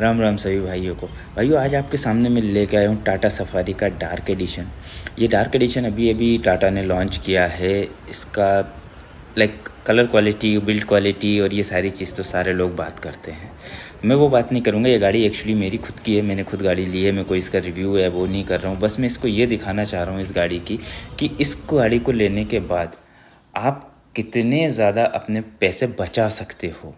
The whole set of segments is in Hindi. राम राम सभी भाइयों को। भाइयों आज आपके सामने मैं लेके आया हूँ टाटा सफारी का डार्क एडिशन। ये डार्क एडिशन अभी टाटा ने लॉन्च किया है। इसका like colour quality, build quality और ये सारी चीज़ तो सारे लोग बात करते हैं, मैं वो बात नहीं करूँगा। ये गाड़ी एक्चुअली मेरी खुद की है, मैंने खुद गाड़ी ली है, मैं कोई इसका रिव्यू है वो नहीं कर रहा हूँ। बस मैं इसको ये दिखाना चाह रहा हूँ इस गाड़ी की कि इस गाड़ी को लेने के बाद आप कितने ज़्यादा अपने पैसे बचा सकते हो।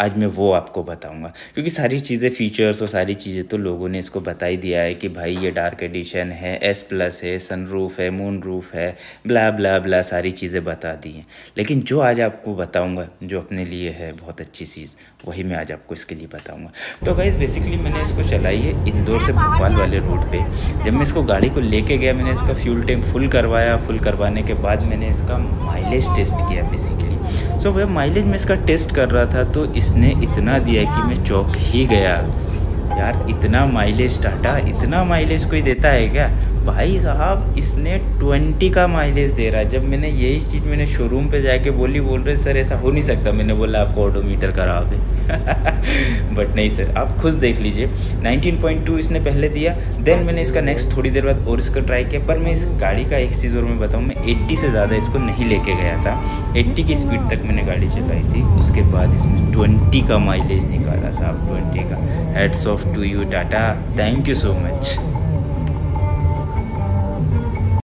आज मैं वो आपको बताऊंगा, क्योंकि सारी चीज़ें फ़ीचर्स और सारी चीज़ें तो लोगों ने इसको बता ही दिया है कि भाई ये डार्क एडिशन है, S+ है, सनरूफ है, मून रूफ है, ब्ला ब्ला ब्ला सारी चीज़ें बता दी हैं। लेकिन जो आज आपको बताऊंगा जो अपने लिए है बहुत अच्छी चीज़, वही मैं आज आपको इसके लिए बताऊँगा। तो गाइस बेसिकली मैंने इसको चलाई है इंदौर से भोपाल वाले रूट पर। जब मैं इसको गाड़ी को लेके गया, मैंने इसका फ्यूल टैंक फुल करवाया। फुल करवाने के बाद मैंने इसका माइलेज टेस्ट किया बेसिकली। सो वह माइलेज में इसका टेस्ट कर रहा था तो इसने इतना दिया कि मैं चौंक ही गया। यार इतना माइलेज, टाटा इतना माइलेज कोई देता है क्या भाई साहब। इसने 20 का माइलेज दे रहा है। जब मैंने यही चीज़ मैंने शोरूम पे जाके बोल रहे सर ऐसा हो नहीं सकता। मैंने बोला आपको ऑडोमीटर करा दे बट नहीं सर, आप खुद देख लीजिए। 19.2 इसने पहले दिया, देन मैंने इसका नेक्स्ट थोड़ी देर बाद और इसको ट्राई किया। पर मैं इस गाड़ी का एक चीज़ और मैं बताऊँ, मैं 80 से ज़्यादा इसको नहीं लेके गया था। 80 की स्पीड तक मैंने गाड़ी चलाई थी, उसके बाद इसमें 20 का माइलेज निकाला साहब, 20 का। Hats off to you Tata, thank you so much.